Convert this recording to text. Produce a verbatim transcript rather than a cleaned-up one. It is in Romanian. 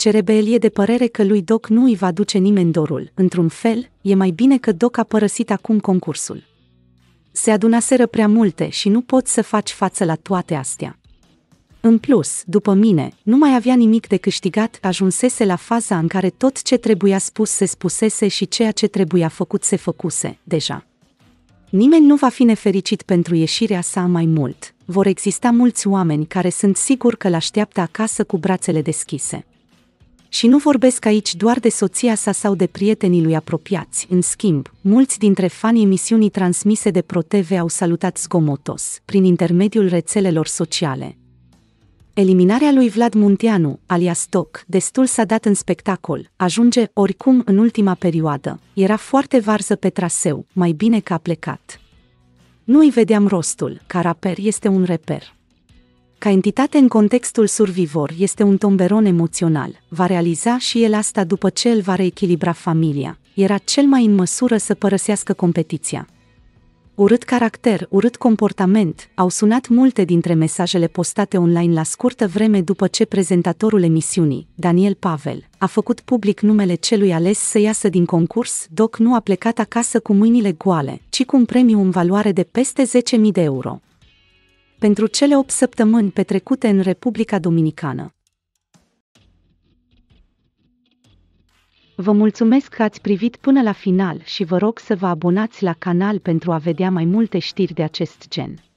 cere Belie de părere că lui Doc nu îi va duce nimeni dorul. Într-un fel, e mai bine că Doc a părăsit acum concursul. Se adunaseră prea multe și nu poți să faci față la toate astea. În plus, după mine, nu mai avea nimic de câștigat, ajunsese la faza în care tot ce trebuia spus se spusese și ceea ce trebuia făcut se făcuse, deja. Nimeni nu va fi nefericit pentru ieșirea sa mai mult. Vor exista mulți oameni care sunt siguri că l-așteaptă acasă cu brațele deschise. Și nu vorbesc aici doar de soția sa sau de prietenii lui apropiați. În schimb, mulți dintre fanii emisiunii transmise de ProTV au salutat zgomotos, prin intermediul rețelelor sociale. Eliminarea lui Vlad Munteanu, alias Toc, destul s-a dat în spectacol, ajunge, oricum, în ultima perioadă. Era foarte varză pe traseu, mai bine că a plecat. Nu îi vedeam rostul, ca raper este un reper. Ca entitate în contextul Survivor este un tomberon emoțional, va realiza și el asta după ce îl va reechilibra familia. Era cel mai în măsură să părăsească competiția. Urât caracter, urât comportament, au sunat multe dintre mesajele postate online la scurtă vreme după ce prezentatorul emisiunii, Daniel Pavel, a făcut public numele celui ales să iasă din concurs. Doc nu a plecat acasă cu mâinile goale, ci cu un premiu în valoare de peste zece mii de euro. Pentru cele opt săptămâni petrecute în Republica Dominicană. Vă mulțumesc că ați privit până la final și vă rog să vă abonați la canal pentru a vedea mai multe știri de acest gen.